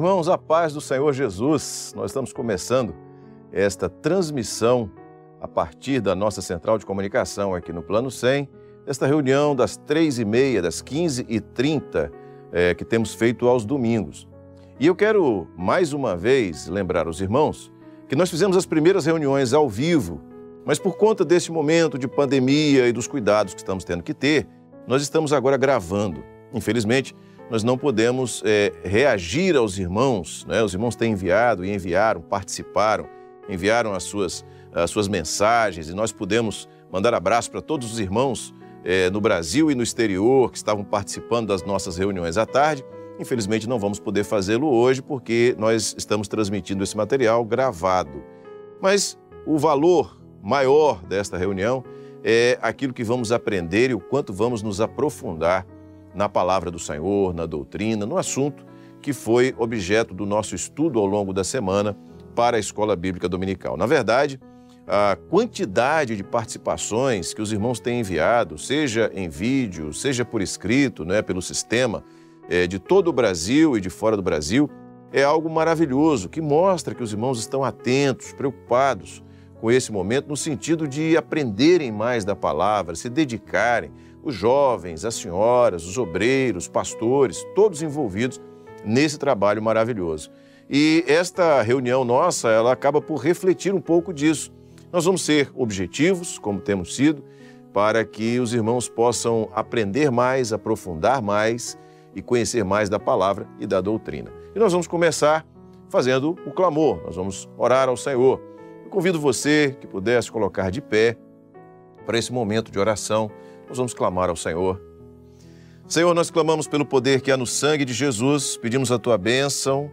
Irmãos, a paz do Senhor Jesus, nós estamos começando esta transmissão a partir da nossa central de comunicação aqui no Plano 100, esta reunião das 3h30, das 15h30, que temos feito aos domingos. E eu quero, mais uma vez, lembrar aos irmãos que nós fizemos as primeiras reuniões ao vivo, mas por conta deste momento de pandemia e dos cuidados que estamos tendo que ter, nós estamos agora gravando. Infelizmente, nós não podemos reagir aos irmãos, né? Os irmãos têm enviado e enviaram, participaram, enviaram as suas mensagens e nós pudemos mandar abraço para todos os irmãos no Brasil e no exterior que estavam participando das nossas reuniões à tarde. Infelizmente, não vamos poder fazê-lo hoje porque nós estamos transmitindo esse material gravado. Mas o valor maior desta reunião é aquilo que vamos aprender e o quanto vamos nos aprofundar na palavra do Senhor, na doutrina, no assunto que foi objeto do nosso estudo ao longo da semana para a Escola Bíblica Dominical. Na verdade, a quantidade de participações que os irmãos têm enviado, seja em vídeo, seja por escrito, né, pelo sistema, de todo o Brasil e de fora do Brasil, é algo maravilhoso, que mostra que os irmãos estão atentos, preocupados com esse momento, no sentido de aprenderem mais da palavra, se dedicarem, os jovens, as senhoras, os obreiros, pastores, todos envolvidos nesse trabalho maravilhoso. E esta reunião nossa, ela acaba por refletir um pouco disso. Nós vamos ser objetivos, como temos sido, para que os irmãos possam aprender mais, aprofundar mais e conhecer mais da palavra e da doutrina. E nós vamos começar fazendo o clamor, nós vamos orar ao Senhor. Eu convido você que pudesse colocar de pé para esse momento de oração. Nós vamos clamar ao Senhor. Senhor, nós clamamos pelo poder que há no sangue de Jesus, pedimos a Tua bênção,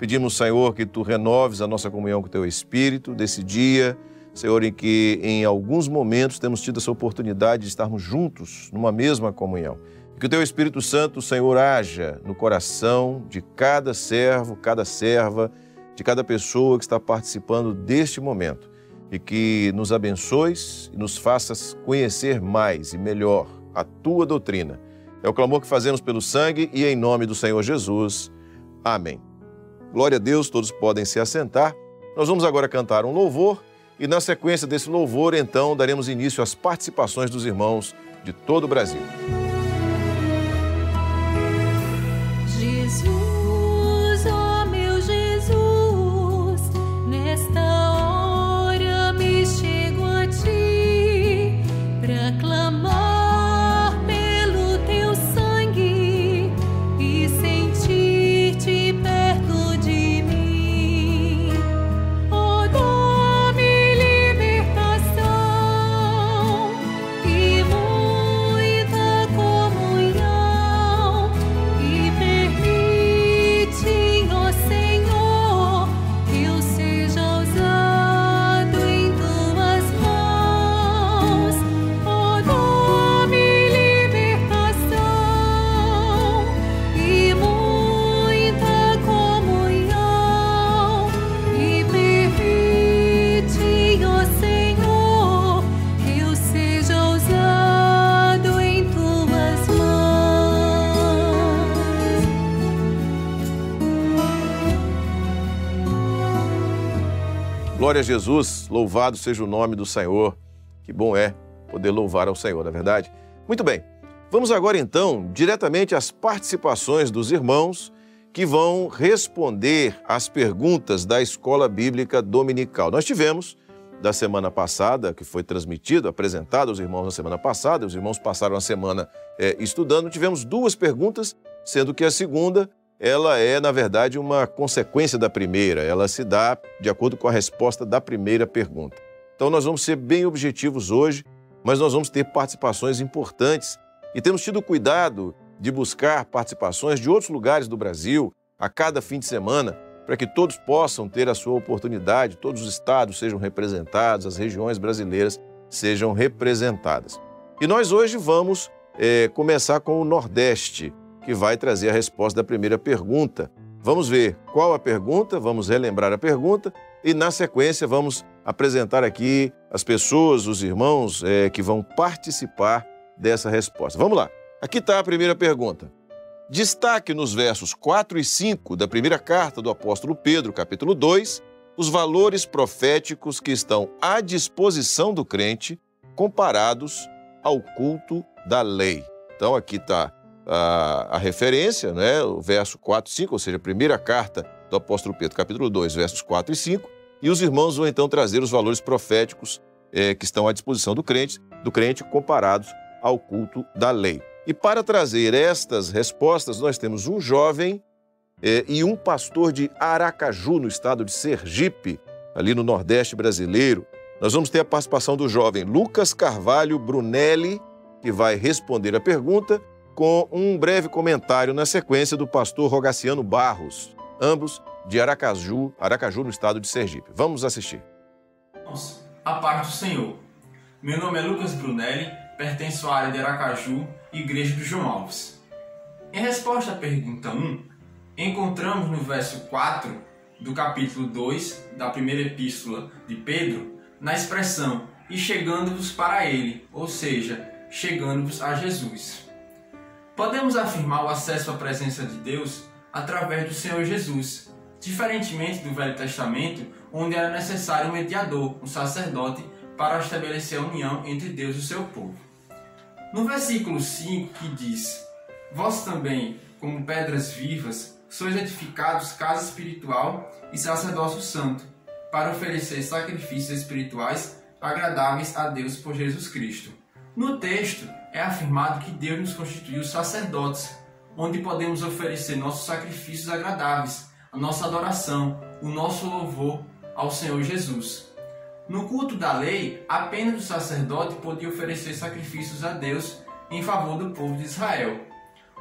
pedimos, Senhor, que Tu renoves a nossa comunhão com o Teu Espírito desse dia, Senhor, em que em alguns momentos temos tido essa oportunidade de estarmos juntos numa mesma comunhão. Que o Teu Espírito Santo, Senhor, haja no coração de cada servo, cada serva, de cada pessoa que está participando deste momento e que nos abençoes e nos faças conhecer mais e melhor a Tua doutrina. É o clamor que fazemos pelo sangue e em nome do Senhor Jesus. Amém. Glória a Deus, todos podem se assentar. Nós vamos agora cantar um louvor e na sequência desse louvor, então, daremos início às participações dos irmãos de todo o Brasil. Jesus, ó meu Jesus, nesta hora me chego a Ti para clamar pelo Teu sangue e sentir-Te perto de mim. Ó, dá-me libertação e muita comunhão e permite, ó Senhor, que eu seja usado em Tuas mãos. Ó, dá-me libertação e muita comunhão e permite, ó Senhor, que eu seja usado em Tuas mãos. Glória a Jesus, louvado seja o nome do Senhor. Que bom é poder louvar ao Senhor, na verdade. Muito bem, vamos agora então diretamente às participações dos irmãos que vão responder às perguntas da Escola Bíblica Dominical. Nós tivemos, da semana passada, que foi transmitido, apresentado aos irmãos na semana passada, os irmãos passaram a semana estudando, tivemos duas perguntas, sendo que a segunda ela é, na verdade, uma consequência da primeira. Ela se dá de acordo com a resposta da primeira pergunta. Então, nós vamos ser bem objetivos hoje, mas nós vamos ter participações importantes. E temos tido cuidado de buscar participações de outros lugares do Brasil a cada fim de semana, para que todos possam ter a sua oportunidade, todos os estados sejam representados, as regiões brasileiras sejam representadas. E nós hoje vamos começar com o Nordeste, que vai trazer a resposta da primeira pergunta. Vamos ver qual a pergunta, vamos relembrar a pergunta e, na sequência, vamos apresentar aqui as pessoas, os irmãos que vão participar dessa resposta. Vamos lá. Aqui está a primeira pergunta. Destaque nos versos 4 e 5 da primeira carta do apóstolo Pedro, capítulo 2, os valores proféticos que estão à disposição do crente comparados ao culto da lei. Então aqui está a referência, né? O verso 4 e 5, ou seja, a primeira carta do apóstolo Pedro, capítulo 2, versos 4 e 5, e os irmãos vão então trazer os valores proféticos que estão à disposição do crente comparados ao culto da lei. E para trazer estas respostas, nós temos um jovem e um pastor de Aracaju, no estado de Sergipe, ali no Nordeste brasileiro. Nós vamos ter a participação do jovem Lucas Carvalho Brunelli, que vai responder a pergunta com um breve comentário na sequência do pastor Rogaciano Barros, ambos de Aracaju, no estado de Sergipe. Vamos assistir. A paz do Senhor. Meu nome é Lucas Brunelli, pertenço à área de Aracaju, Igreja do João Alves. Em resposta à pergunta 1, encontramos no verso 4 do capítulo 2 da primeira epístola de Pedro, na expressão, e chegando-vos para ele, ou seja, chegando-vos a Jesus. Podemos afirmar o acesso à presença de Deus através do Senhor Jesus, diferentemente do Velho Testamento, onde era necessário um mediador, um sacerdote, para estabelecer a união entre Deus e o seu povo. No versículo 5, que diz, vós também, como pedras vivas, sois edificados casa espiritual e sacerdócio santo, para oferecer sacrifícios espirituais agradáveis a Deus por Jesus Cristo. No texto, é afirmado que Deus nos constituiu sacerdotes, onde podemos oferecer nossos sacrifícios agradáveis, a nossa adoração, o nosso louvor ao Senhor Jesus. No culto da lei, apenas o sacerdote podia oferecer sacrifícios a Deus em favor do povo de Israel.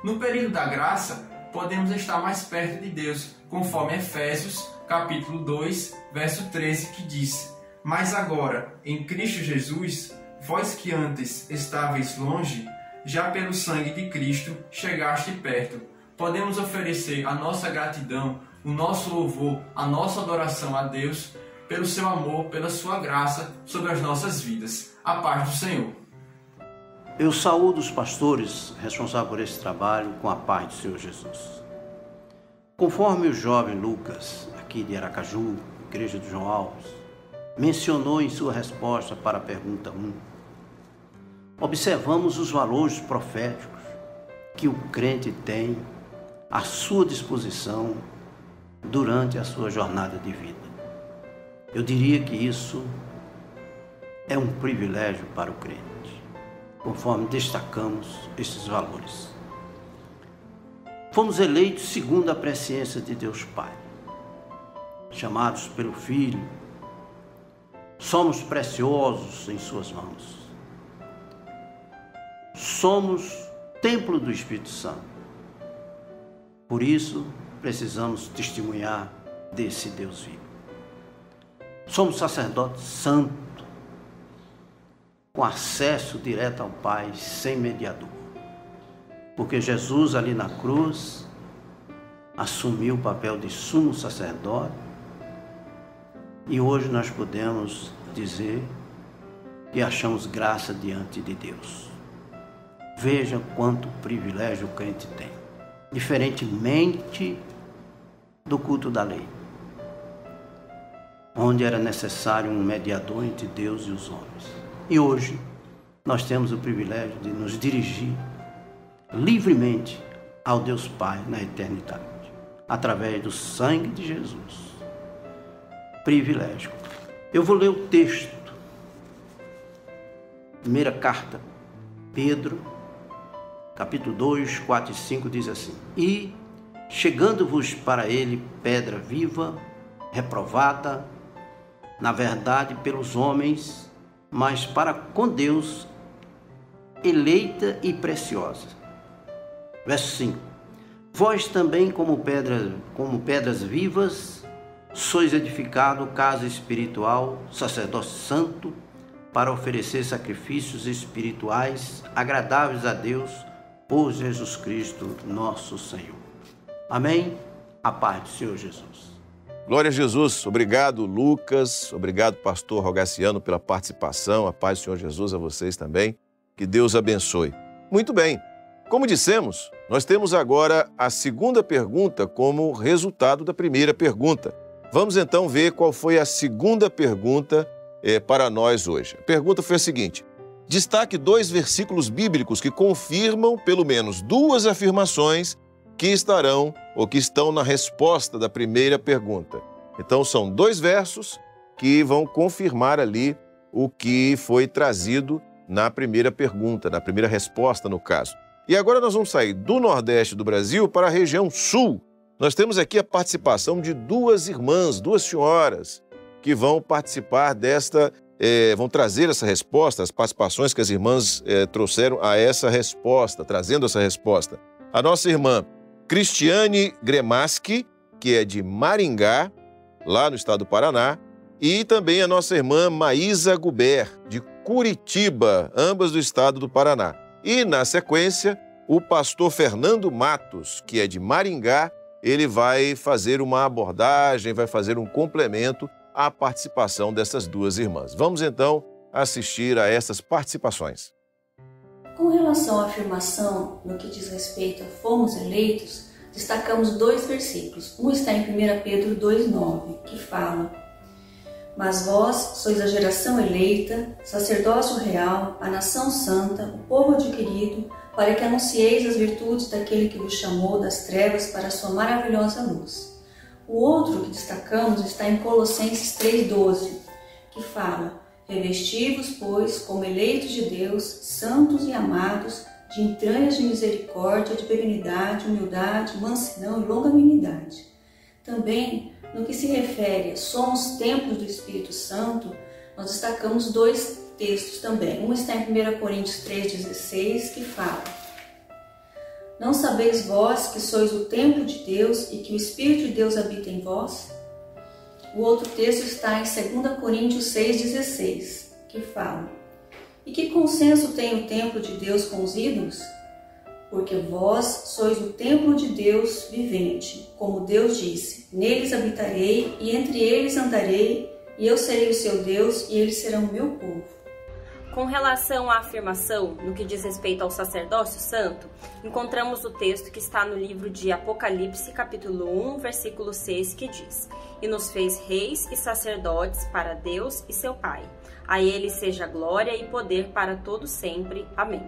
No período da graça, podemos estar mais perto de Deus, conforme Efésios, capítulo 2, verso 13, que diz, mas agora, em Cristo Jesus, vós que antes estáveis longe, já pelo sangue de Cristo chegaste perto. Podemos oferecer a nossa gratidão, o nosso louvor, a nossa adoração a Deus, pelo seu amor, pela sua graça sobre as nossas vidas. A paz do Senhor. Eu saúdo os pastores responsáveis por esse trabalho com a paz do Senhor Jesus. Conforme o jovem Lucas, aqui de Aracaju, Igreja do João Alves, mencionou em sua resposta para a pergunta 1, observamos os valores proféticos que o crente tem à sua disposição durante a sua jornada de vida. Eu diria que isso é um privilégio para o crente, conforme destacamos esses valores. Fomos eleitos segundo a presciência de Deus Pai, chamados pelo Filho, somos preciosos em suas mãos, somos templo do Espírito Santo, por isso precisamos testemunhar desse Deus vivo. Somos sacerdotes santos, com acesso direto ao Pai, sem mediador. Porque Jesus, ali na cruz, assumiu o papel de sumo sacerdote e hoje nós podemos dizer que achamos graça diante de Deus. Veja quanto privilégio o crente tem, diferentemente do culto da lei, onde era necessário um mediador entre Deus e os homens. E hoje nós temos o privilégio de nos dirigir livremente ao Deus Pai na eternidade, através do sangue de Jesus. Privilégio. Eu vou ler o texto. Primeira carta, Pedro, capítulo 2, 4 e 5, diz assim, e chegando-vos para ele pedra viva, reprovada, na verdade, pelos homens, mas para com Deus, eleita e preciosa. Verso 5. Vós também, como pedras vivas, sois edificado casa espiritual, sacerdócio santo, para oferecer sacrifícios espirituais agradáveis a Deus, por Jesus Cristo, nosso Senhor. Amém? A paz do Senhor Jesus. Glória a Jesus. Obrigado, Lucas. Obrigado, pastor Rogaciano, pela participação. A paz do Senhor Jesus a vocês também. Que Deus abençoe. Muito bem. Como dissemos, Nós temos agora a segunda pergunta como resultado da primeira pergunta. Vamos então ver qual foi a segunda pergunta para nós hoje. A pergunta foi a seguinte: destaque dois versículos bíblicos que confirmam pelo menos duas afirmações que estarão ou que estão na resposta da primeira pergunta. Então são dois versos que vão confirmar ali o que foi trazido na primeira pergunta, na primeira resposta no caso. E agora nós vamos sair do Nordeste do Brasil para a região Sul. Nós temos aqui a participação de duas irmãs, duas senhoras, que vão participar desta, vão trazer essa resposta, as participações que as irmãs trouxeram a essa resposta, trazendo essa resposta. A nossa irmã Cristiane Gremaschi, que é de Maringá, lá no estado do Paraná, e também a nossa irmã Maísa Gubert, de Curitiba, ambas do estado do Paraná. E, na sequência, o pastor Fernando Matos, que é de Maringá, ele vai fazer uma abordagem, vai fazer um complemento à participação dessas duas irmãs. Vamos, então, assistir a essas participações. Com relação à afirmação no que diz respeito a fomos eleitos, destacamos dois versículos. Um está em 1 Pedro 2,9, que fala: mas vós sois a geração eleita, sacerdócio real, a nação santa, o povo adquirido, para que anuncieis as virtudes daquele que vos chamou das trevas para a sua maravilhosa luz. O outro que destacamos está em Colossenses 3,12, que fala: revesti-vos, pois, como eleitos de Deus, santos e amados, de entranhas de misericórdia, de benignidade, humildade, mansidão e longanimidade. Também, no que se refere a somos templos do Espírito Santo, nós destacamos dois textos também. Um está em 1 Coríntios 3,16, que fala: não sabeis vós que sois o templo de Deus e que o Espírito de Deus habita em vós? O outro texto está em 2 Coríntios 6,16, que fala: e que consenso tem o templo de Deus com os ídolos? Porque vós sois o templo de Deus vivente, como Deus disse: neles habitarei e entre eles andarei, e eu serei o seu Deus e eles serão o meu povo. Com relação à afirmação no que diz respeito ao sacerdócio santo, encontramos o texto que está no livro de Apocalipse, capítulo 1, versículo 6, que diz: e nos fez reis e sacerdotes para Deus e seu Pai. A ele seja glória e poder para todo sempre. Amém.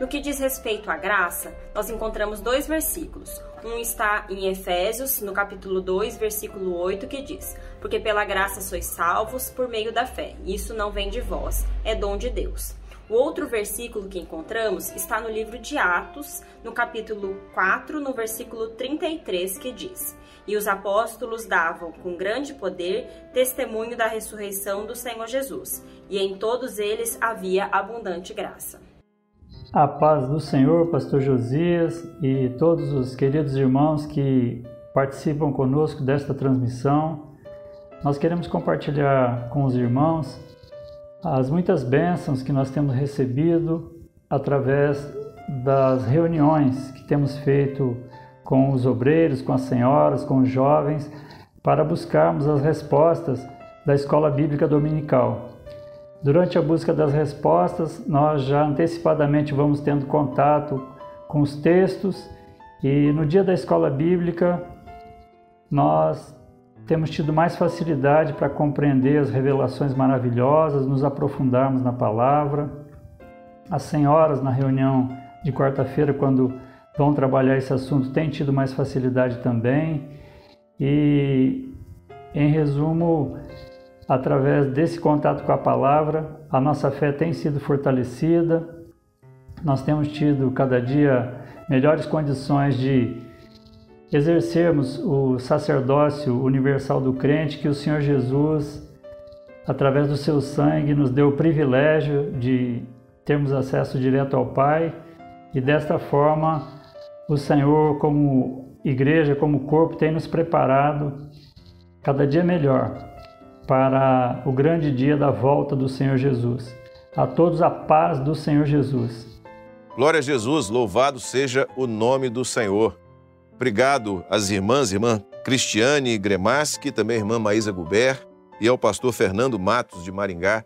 No que diz respeito à graça, nós encontramos dois versículos. Um está em Efésios, no capítulo 2, versículo 8, que diz: porque pela graça sois salvos por meio da fé. Isso não vem de vós, é dom de Deus. O outro versículo que encontramos está no livro de Atos, no capítulo 4, no versículo 33, que diz: e os apóstolos davam com grande poder testemunho da ressurreição do Senhor Jesus, e em todos eles havia abundante graça. A paz do Senhor, pastor Josias e todos os queridos irmãos que participam conosco desta transmissão. Nós queremos compartilhar com os irmãos as muitas bênçãos que nós temos recebido através das reuniões que temos feito com os obreiros, com as senhoras, com os jovens, para buscarmos as respostas da Escola Bíblica Dominical. Durante a busca das respostas, nós já antecipadamente vamos tendo contato com os textos, e no dia da Escola Bíblica nós temos tido mais facilidade para compreender as revelações maravilhosas, nos aprofundarmos na palavra. As senhoras, na reunião de quarta-feira, quando vão trabalhar esse assunto, têm tido mais facilidade também. E, em resumo, através desse contato com a palavra, a nossa fé tem sido fortalecida. Nós temos tido cada dia melhores condições de exercermos o sacerdócio universal do crente, que o Senhor Jesus, através do seu sangue, nos deu o privilégio de termos acesso direto ao Pai. E desta forma, o Senhor, como igreja, como corpo, tem nos preparado cada dia melhor para o grande dia da volta do Senhor Jesus. A todos a paz do Senhor Jesus. Glória a Jesus, louvado seja o nome do Senhor. Obrigado às irmãs, irmã Cristiane Gremaschi, também irmã Maísa Gubert, e ao pastor Fernando Matos, de Maringá,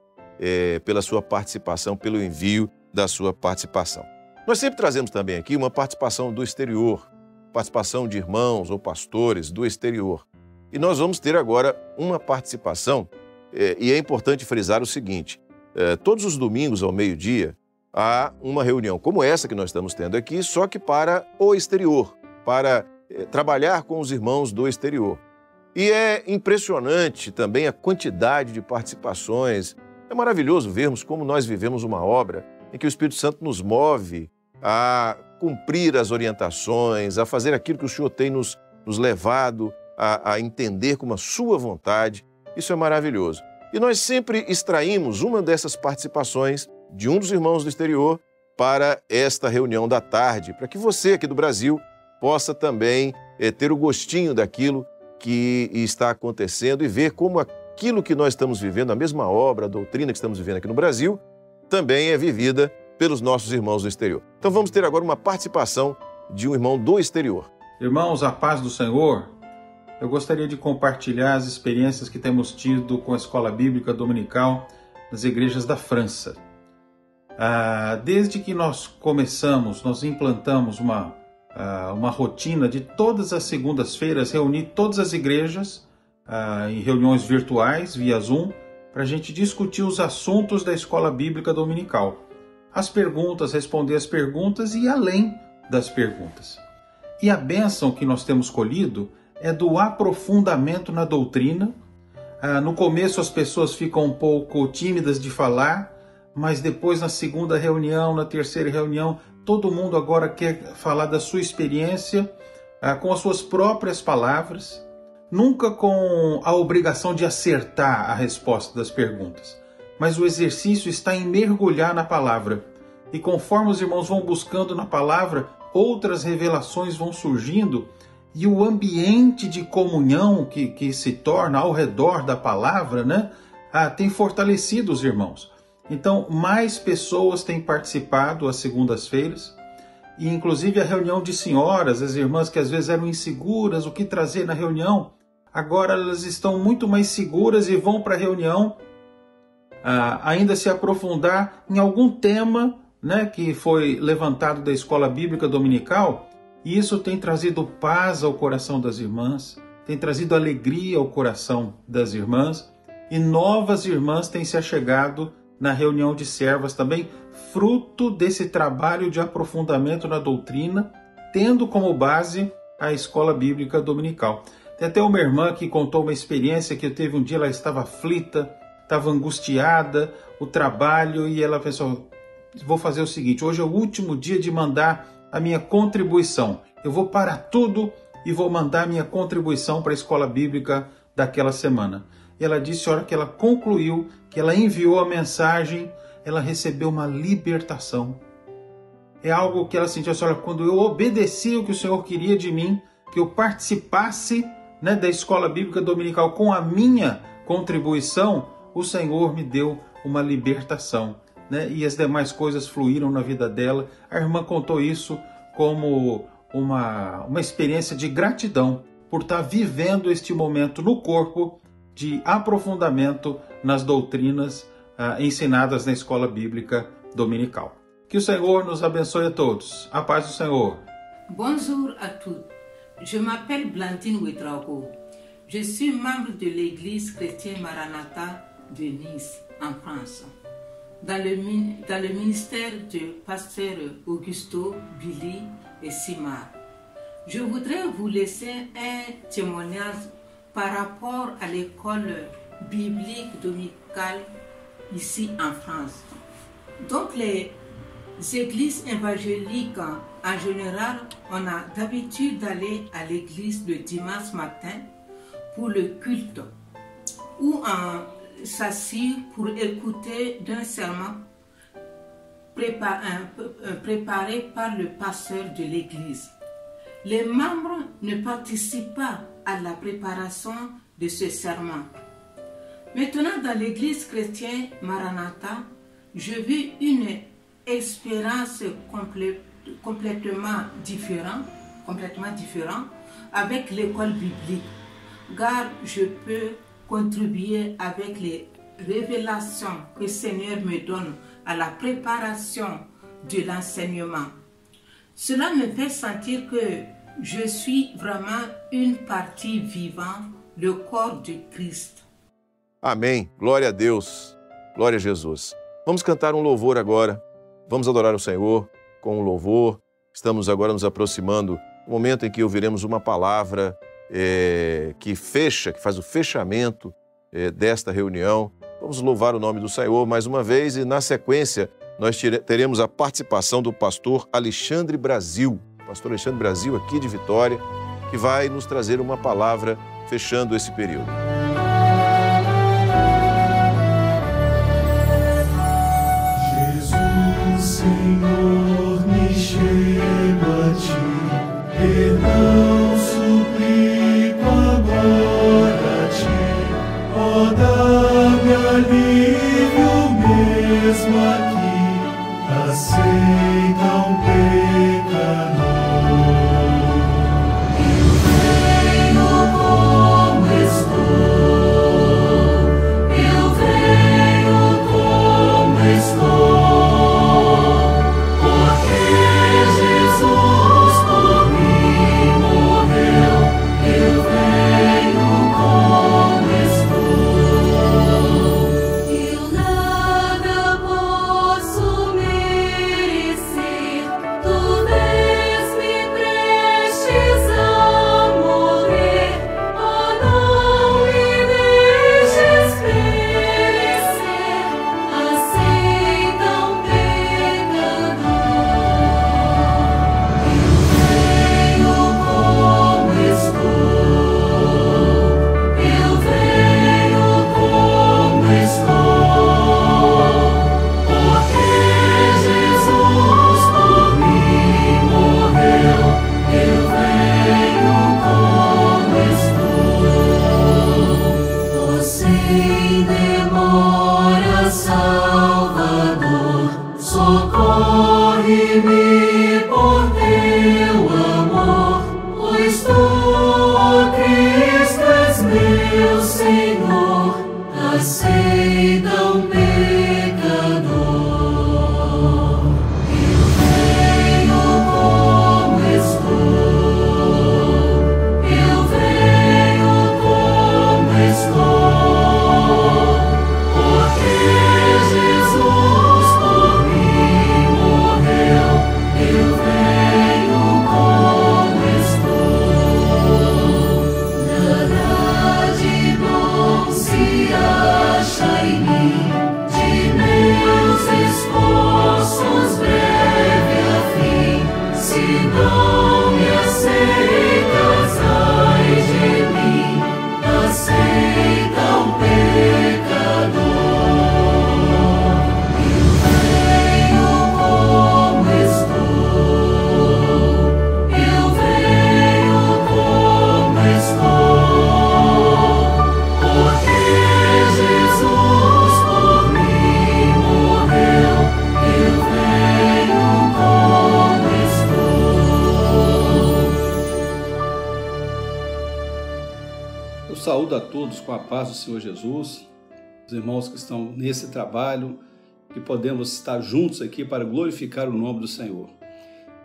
pela sua participação, pelo envio da sua participação. Nós sempre trazemos também aqui uma participação do exterior, participação de irmãos ou pastores do exterior. E nós vamos ter agora uma participação, e é importante frisar o seguinte, todos os domingos ao meio-dia há uma reunião como essa que nós estamos tendo aqui, só que para o exterior, para trabalhar com os irmãos do exterior. E é impressionante também a quantidade de participações. É maravilhoso vermos como nós vivemos uma obra em que o Espírito Santo nos move a cumprir as orientações, a fazer aquilo que o Senhor tem nos levado a entender como a sua vontade. Isso é maravilhoso. E nós sempre extraímos uma dessas participações de um dos irmãos do exterior para esta reunião da tarde, para que você aqui do Brasil possa também ter o gostinho daquilo que está acontecendo e ver como aquilo que nós estamos vivendo, a mesma obra, a doutrina que estamos vivendo aqui no Brasil, também é vivida pelos nossos irmãos do exterior. Então vamos ter agora uma participação de um irmão do exterior. Irmãos, a paz do Senhor. Eu gostaria de compartilhar as experiências que temos tido com a Escola Bíblica Dominical nas igrejas da França. Desde que nós começamos, nós implantamos uma rotina de todas as segundas-feiras reunir todas as igrejas em reuniões virtuais, via Zoom, para a gente discutir os assuntos da Escola Bíblica Dominical. As perguntas, responder as perguntas e além das perguntas. E a bênção que nós temos colhido é do aprofundamento na doutrina. No começo as pessoas ficam um pouco tímidas de falar, mas depois na segunda reunião, na terceira reunião, todo mundo agora quer falar da sua experiência, com as suas próprias palavras, nunca com a obrigação de acertar a resposta das perguntas. Mas o exercício está em mergulhar na palavra. E conforme os irmãos vão buscando na palavra, outras revelações vão surgindo e o ambiente de comunhão que se torna ao redor da palavra, né, tem fortalecido os irmãos. Então, mais pessoas têm participado às segundas-feiras e, inclusive, a reunião de senhoras, as irmãs que às vezes eram inseguras, o que trazer na reunião, agora elas estão muito mais seguras e vão para a reunião ainda se aprofundar em algum tema, né, que foi levantado da Escola Bíblica Dominical. E isso tem trazido paz ao coração das irmãs, tem trazido alegria ao coração das irmãs, e novas irmãs têm se achegado na reunião de servas também, fruto desse trabalho de aprofundamento na doutrina, tendo como base a Escola Bíblica Dominical. Tem até uma irmã que contou uma experiência que teve um dia, ela estava aflita, estava angustiada, o trabalho, e ela pensou, vou fazer o seguinte, hoje é o último dia de mandar a minha contribuição. Eu vou parar tudo e vou mandar a minha contribuição para a escola bíblica daquela semana. E ela disse, a hora que ela concluiu, que ela enviou a mensagem, ela recebeu uma libertação. É algo que ela sentiu, olha, quando eu obedeci o que o Senhor queria de mim, que eu participasse, né, da escola bíblica dominical com a minha contribuição, o Senhor me deu uma libertação. Né, e as demais coisas fluíram na vida dela. A irmã contou isso como uma experiência de gratidão por estar vivendo este momento no corpo de aprofundamento nas doutrinas ensinadas na Escola Bíblica Dominical. Que o Senhor nos abençoe a todos. A paz do Senhor. Bonjour à tous. Je m'appelle Blandine Vetrako. Je suis membre de l'Église chrétienne Maranata de Nice, en France. Dans le ministère de pasteur Augusto, Billy et Simar. Je voudrais vous laisser un témoignage par rapport à l'école biblique dominicale ici en France. Donc les églises évangéliques en général, on a d'habitude d'aller à l'église le dimanche matin pour le culte ou en s'assit pour écouter d'un sermon préparé par le pasteur de l'église. Les membres ne participent pas à la préparation de ce sermon. Maintenant, dans l'église chrétienne Maranatha, je vis une expérience complètement différente avec l'école biblique, car je peux contribuer avec les révélations que le Seigneur me donne à la préparation de l'enseignement. Cela me fait sentir que je suis vraiment une partie vivante, le corps de Christ. Amém. Glória a Deus. Glória a Jesus. Vamos cantar um louvor agora. Vamos adorar o Senhor com o louvor. Estamos agora nos aproximando do momento em que ouviremos uma palavra que faz o fechamento desta reunião. Vamos louvar o nome do Senhor mais uma vez e, na sequência, nós teremos a participação do pastor Alexandre Brasil. Pastor Alexandre Brasil, aqui de Vitória, que vai nos trazer uma palavra fechando esse período. Jesus, Senhor, me chama a ti, perdão suplico agora a ti, ó, dá-me alívio mesmo aqui, aceita o pecado. Saúdo a todos com a paz do Senhor Jesus, os irmãos que estão nesse trabalho, que podemos estar juntos aqui para glorificar o nome do Senhor.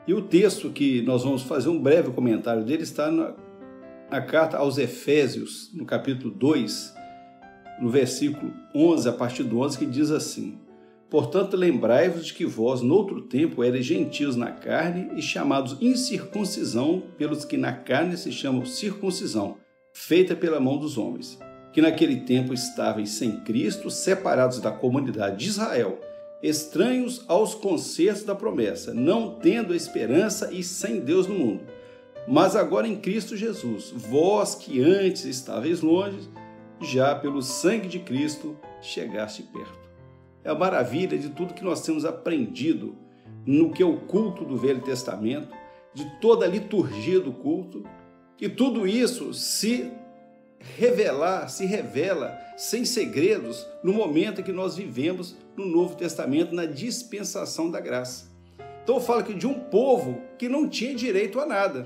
E o texto que nós vamos fazer um breve comentário dele está na carta aos Efésios, no capítulo 2, no versículo 11, a partir do 11, que diz assim: Portanto, lembrai-vos de que vós, noutro tempo, erais gentios na carne e chamados incircuncisão pelos que na carne se chamam circuncisão, feita pela mão dos homens, que naquele tempo estavam sem Cristo, separados da comunidade de Israel, estranhos aos concertos da promessa, não tendo esperança e sem Deus no mundo. Mas agora em Cristo Jesus, vós que antes estáveis longe, já pelo sangue de Cristo chegaste perto. É a maravilha de tudo que nós temos aprendido no que é o culto do Velho Testamento, de toda a liturgia do culto, e tudo isso se revela sem segredos no momento em que nós vivemos no Novo Testamento, na dispensação da graça. Então eu falo que de um povo que não tinha direito a nada,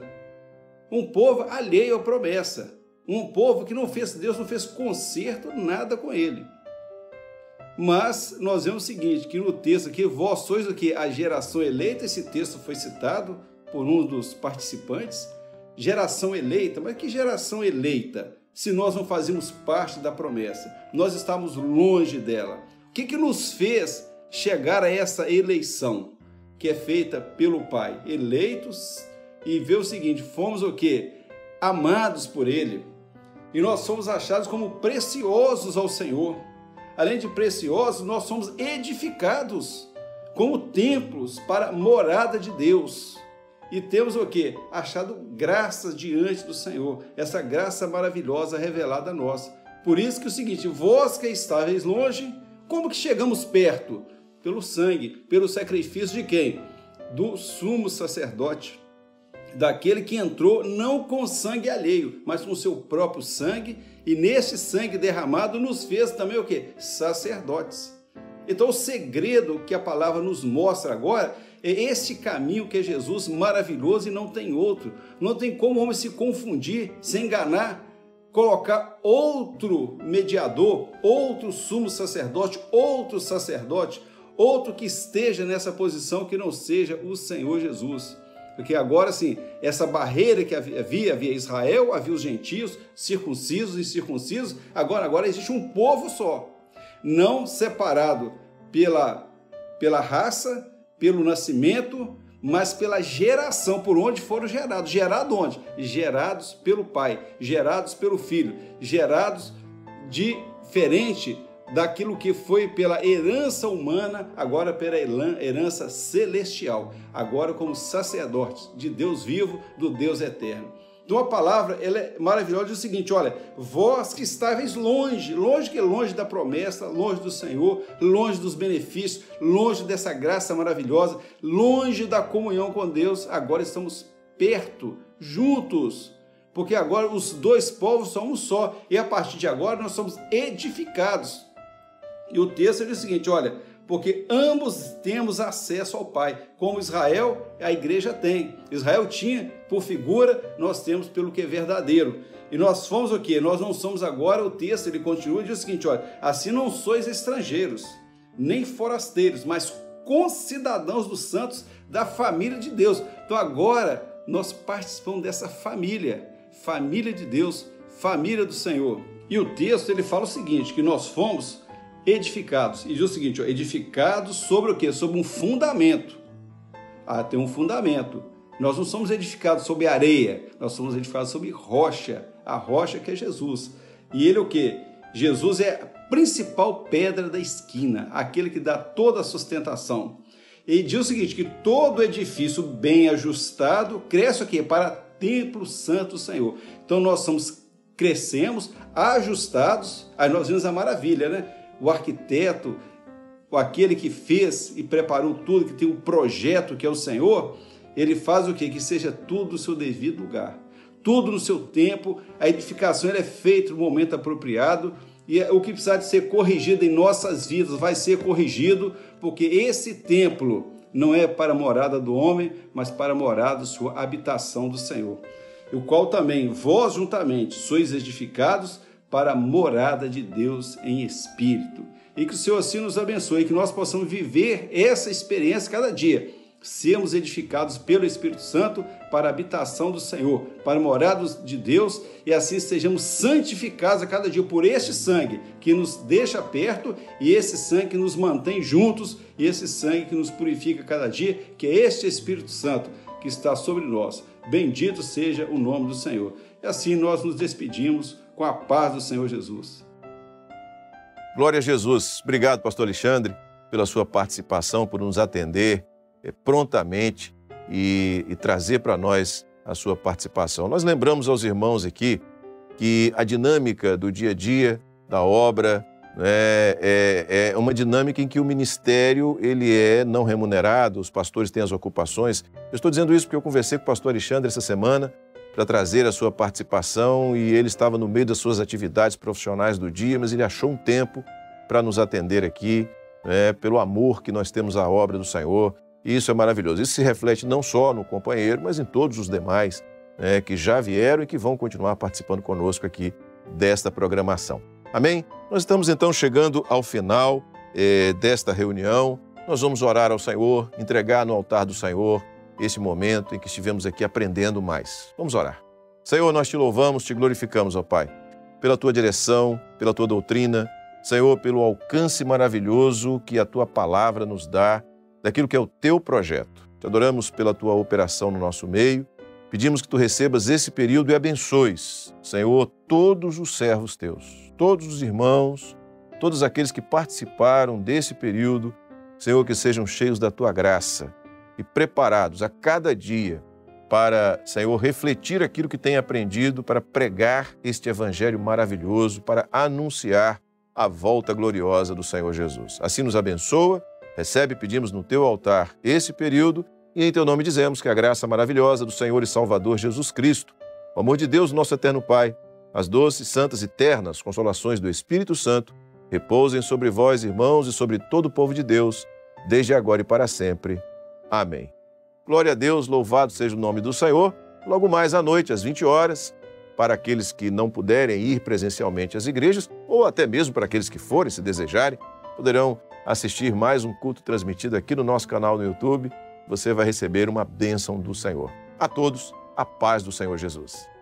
um povo alheio à promessa, um povo que Deus não fez concerto nada com ele. Mas nós vemos o seguinte, que no texto aqui, vós sois o que? A geração eleita. Esse texto foi citado por um dos participantes. Geração eleita, mas que geração eleita? Se nós não fazíamos parte da promessa, nós estamos longe dela. O que que nos fez chegar a essa eleição que é feita pelo Pai? Eleitos, e ver o seguinte, fomos o quê? Amados por Ele. E nós somos achados como preciosos ao Senhor. Além de preciosos, nós somos edificados como templos para a morada de Deus. E temos o quê? Achado graça diante do Senhor. Essa graça maravilhosa revelada a nós. Por isso que é o seguinte, vós que estáveis longe, como que chegamos perto? Pelo sangue, pelo sacrifício de quem? Do sumo sacerdote. Daquele que entrou não com sangue alheio, mas com o seu próprio sangue. E neste sangue derramado nos fez também o quê? Sacerdotes. Então o segredo que a palavra nos mostra agora é este caminho que é Jesus maravilhoso e não tem outro. Não tem como o homem se confundir, se enganar, colocar outro mediador, outro sumo sacerdote, outro que esteja nessa posição que não seja o Senhor Jesus. Porque agora sim, essa barreira que havia Israel, havia os gentios, circuncisos e incircuncisos, agora existe um povo só. Não separado pela raça, pelo nascimento, mas pela geração, por onde foram gerados. Gerado onde? Gerados pelo Pai, gerados pelo Filho, gerados diferente daquilo que foi pela herança humana, agora pela herança celestial, agora como sacerdotes de Deus vivo, do Deus eterno. Então a palavra, ela é maravilhosa, diz o seguinte, olha, vós que estáveis longe, longe da promessa, longe do Senhor, longe dos benefícios, longe dessa graça maravilhosa, longe da comunhão com Deus, agora estamos perto, juntos, porque agora os dois povos são um só, e a partir de agora nós somos edificados. E o texto diz o seguinte, olha, porque ambos temos acesso ao Pai, como Israel, a igreja tem. Israel tinha, por figura, nós temos pelo que é verdadeiro. E nós fomos o quê? Nós não somos agora, o texto, ele continua e diz o seguinte, olha, assim não sois estrangeiros, nem forasteiros, mas concidadãos dos santos da família de Deus. Então agora nós participamos dessa família, família de Deus, família do Senhor. E o texto, ele fala o seguinte, que nós fomos edificados. E diz o seguinte, ó, edificados sobre o quê? Sobre um fundamento. Ah, tem um fundamento. Nós não somos edificados sobre areia, nós somos edificados sobre rocha, a rocha que é Jesus. E ele o quê? Jesus é a principal pedra da esquina, aquele que dá toda a sustentação. E diz o seguinte, que todo edifício bem ajustado cresce o quê? Para templo santo do Senhor. Então nós crescemos, ajustados, aí nós vimos a maravilha, né? O arquiteto, aquele que fez e preparou tudo, que tem um projeto que é o Senhor, ele faz o quê? Que seja tudo no seu devido lugar, tudo no seu tempo, a edificação ela é feita no momento apropriado, e o que precisar de ser corrigido em nossas vidas vai ser corrigido, porque esse templo não é para a morada do homem, mas para a morada, sua habitação do Senhor, o qual também vós juntamente sois edificados para a morada de Deus em espírito. E que o Senhor assim nos abençoe, que nós possamos viver essa experiência cada dia, sermos edificados pelo Espírito Santo para a habitação do Senhor, para a morada de Deus, e assim sejamos santificados a cada dia por este sangue que nos deixa perto, e esse sangue que nos mantém juntos, e esse sangue que nos purifica cada dia, que é este Espírito Santo que está sobre nós. Bendito seja o nome do Senhor. E assim nós nos despedimos com a paz do Senhor Jesus. Glória a Jesus. Obrigado, pastor Alexandre, pela sua participação, por nos atender prontamente e trazer para nós a sua participação. Nós lembramos aos irmãos aqui que a dinâmica do dia a dia, da obra, é uma dinâmica em que o ministério ele é não remunerado, os pastores têm as ocupações. Eu estou dizendo isso porque eu conversei com o pastor Alexandre essa semana, para trazer a sua participação, e ele estava no meio das suas atividades profissionais do dia, mas ele achou um tempo para nos atender aqui, pelo amor que nós temos à obra do Senhor, e isso é maravilhoso. Isso se reflete não só no companheiro, mas em todos os demais que já vieram e que vão continuar participando conosco aqui desta programação. Amém? Nós estamos então chegando ao final desta reunião. Nós vamos orar ao Senhor, entregar no altar do Senhor esse momento em que estivemos aqui aprendendo mais. Vamos orar. Senhor, nós te louvamos, te glorificamos, ó Pai, pela tua direção, pela tua doutrina, Senhor, pelo alcance maravilhoso que a tua palavra nos dá, daquilo que é o teu projeto. Te adoramos pela tua operação no nosso meio. Pedimos que tu recebas esse período e abençoes, Senhor, todos os servos teus, todos os irmãos, todos aqueles que participaram desse período, Senhor, que sejam cheios da tua graça e preparados a cada dia para, Senhor, refletir aquilo que tem aprendido, para pregar este evangelho maravilhoso, para anunciar a volta gloriosa do Senhor Jesus. Assim nos abençoa, recebe, pedimos no teu altar esse período e em teu nome dizemos que a graça maravilhosa do Senhor e Salvador Jesus Cristo, o amor de Deus, nosso eterno Pai, as doces, santas e ternas consolações do Espírito Santo, repousem sobre vós, irmãos, e sobre todo o povo de Deus, desde agora e para sempre. Amém. Glória a Deus, louvado seja o nome do Senhor. Logo mais à noite, às 20 horas, para aqueles que não puderem ir presencialmente às igrejas, ou até mesmo para aqueles que forem, se desejarem, poderão assistir mais um culto transmitido aqui no nosso canal no YouTube. Você vai receber uma bênção do Senhor. A todos, a paz do Senhor Jesus.